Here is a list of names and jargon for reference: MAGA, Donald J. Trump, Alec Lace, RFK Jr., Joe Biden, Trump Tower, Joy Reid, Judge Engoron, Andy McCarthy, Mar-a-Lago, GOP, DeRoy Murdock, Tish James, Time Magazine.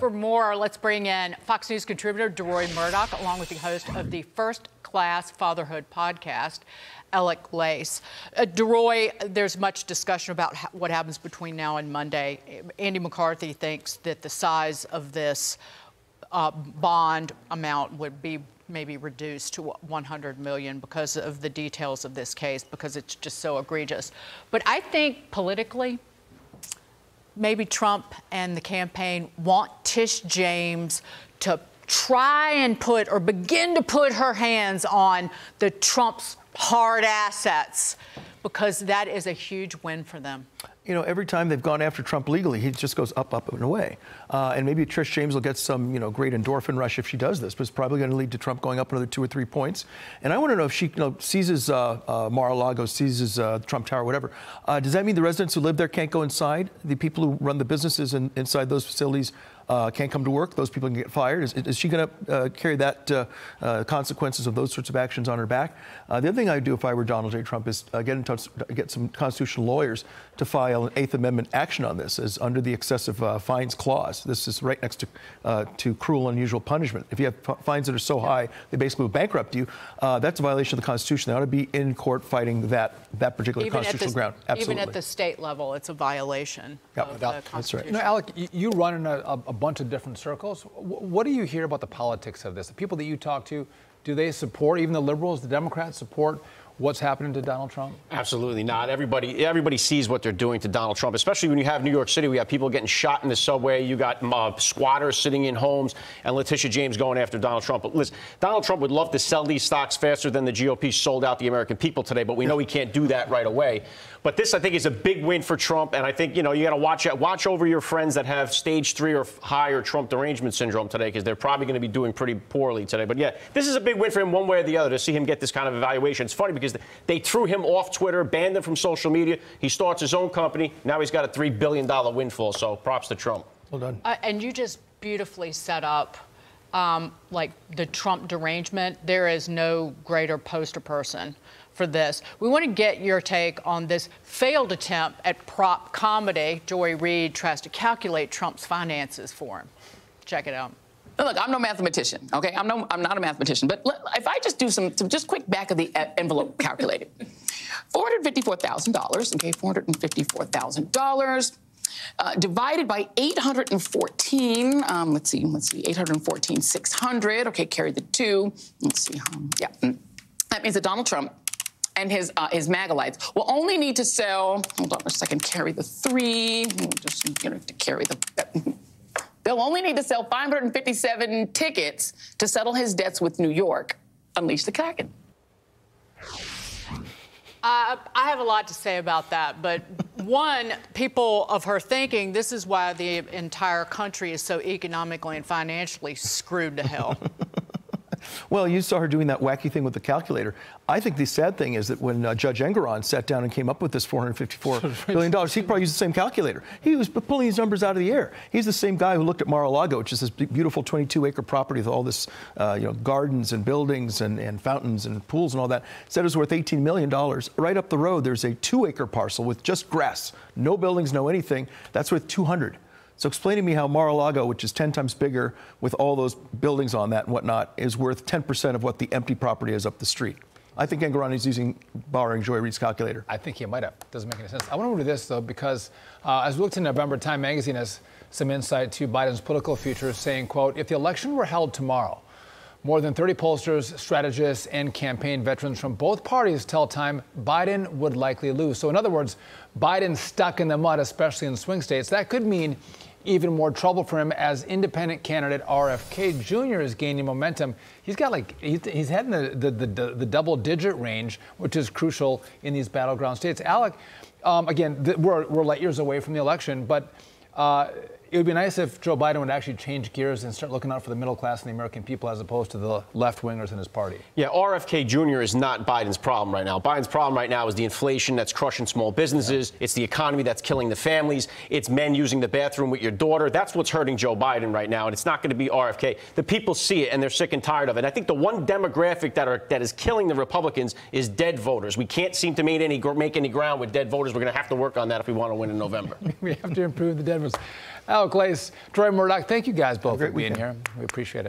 For more, let's bring in Fox News contributor DeRoy Murdock, along with the host of the First Class Fatherhood podcast, Alec Lace. DeRoy, there's much discussion about what happens between now and Monday. Andy McCarthy thinks that the size of this bond amount would be maybe reduced to $100 million because of the details of this case, because it's just so egregious. But I think politically, maybe Trump and the campaign want Tish James to try and put or begin to put her hands on the Trump's hard assets, because that is a huge win for them. You know, every time they've gone after Trump legally, he just goes up, up, and away. And maybe Trish James will get some, you know, great endorphin rush if she does this, but it's probably going to lead to Trump going up another 2 or 3 points. And I want to know if she seizes Mar-a-Lago, seizes Trump Tower, whatever. Does that mean the residents who live there can't go inside? The people who run the businesses inside those facilities can't come to work? Those people can get fired? Is she going to carry that consequences of those sorts of actions on her back? The other thing I'd do if I were Donald J. Trump is get in touch, get some constitutional lawyers to file an 8th Amendment action on this, is under the excessive fines clause. This is right next to cruel and unusual punishment. If you have fines that are so high, they basically will bankrupt you, that's a violation of the Constitution. They ought to be in court fighting that particular constitutional ground. Absolutely. Even at the state level, it's a violation of the Constitution. That's right. You know, Alec, you run in a bunch of different circles. What do you hear about the politics of this? The people that you talk to, do they support, even the liberals, the Democrats support what's happening to Donald Trump? Absolutely not. Everybody sees what they're doing to Donald Trump, especially when you have New York City. We have people getting shot in the subway. You got squatters sitting in homes, and Letitia James going after Donald Trump. But listen, Donald Trump would love to sell these stocks faster than the GOP sold out the American people today, but we know he can't do that right away. But this, I think, is a big win for Trump, and I think, you know, you got to watch over your friends that have stage 3 or higher Trump derangement syndrome today, because they're probably going to be doing pretty poorly today. But yeah, this is a big win for him one way or the other, to see him get this kind of evaluation. It's funny because they threw him off Twitter, banned him from social media. He starts his own company. Now he's got a $3 billion windfall, so props to Trump. Well done. And you just beautifully set up, like, the Trump derangement. There is no greater poster person for this. We want to get your take on this failed attempt at prop comedy. Joy Reid tries to calculate Trump's finances for him. Check it out. Look, I'm no mathematician, okay? I'm not a mathematician, but if I just do some just quick back of the envelope calculated, $454,000, okay, $454,000 divided by 814. Let's see, 814, 600. Okay, carry the 2. Let's see, yeah, that means that Donald Trump and his MAGA-lites will only need to sell. Hold on a second. Carry the 3. Just to carry the. They'll only need to sell 557 tickets to settle his debts with New York. Unleash the Kraken. I have a lot to say about that, but one, people of her thinking, this is why the entire country is so economically and financially screwed to hell. Well, you saw her doing that wacky thing with the calculator. I think the sad thing is that when Judge Engoron sat down and came up with this $454 billion, he probably used the same calculator. He was pulling these numbers out of the air. He's the same guy who looked at Mar-a-Lago, which is this beautiful 22-acre property with all this, gardens and buildings and fountains and pools and all that. Said it was worth $18 million. Right up the road, there's a 2-acre parcel with just grass, no buildings, no anything. That's worth $200. So explain to me how Mar-a-Lago, which is 10 times bigger with all those buildings on that and whatnot, is worth 10% of what the empty property is up the street. I think Engoron is borrowing Joy Reid's calculator. I think he might have. Doesn't make any sense. I want to move to this, though, because as we looked in November, Time Magazine has some insight to Biden's political future, saying, quote, if the election were held tomorrow, more than 30 pollsters, strategists, and campaign veterans from both parties tell Time Biden would likely lose. So in other words, Biden's stuck in the mud, especially in swing states. That could mean even more trouble for him, as independent candidate RFK Jr. is gaining momentum. He's got he's heading the double-digit range, which is crucial in these battleground states. Alec, again, we're light years away from the election, but it would be nice if Joe Biden would actually change gears and start looking out for the middle class and the American people, as opposed to the left-wingers in his party. Yeah, RFK Jr. is not Biden's problem right now. Biden's problem right now is the inflation that's crushing small businesses. Yeah. It's the economy that's killing the families. It's men using the bathroom with your daughter. That's what's hurting Joe Biden right now, and it's not going to be RFK. The people see it, and they're sick and tired of it. I think the one demographic that is killing the Republicans is dead voters. We can't seem to make any ground with dead voters. We're going to have to work on that if we want to win in November. We have to improve the dead voters. Alec Lace, DeRoy Murdock, thank you guys both for being here. We appreciate it.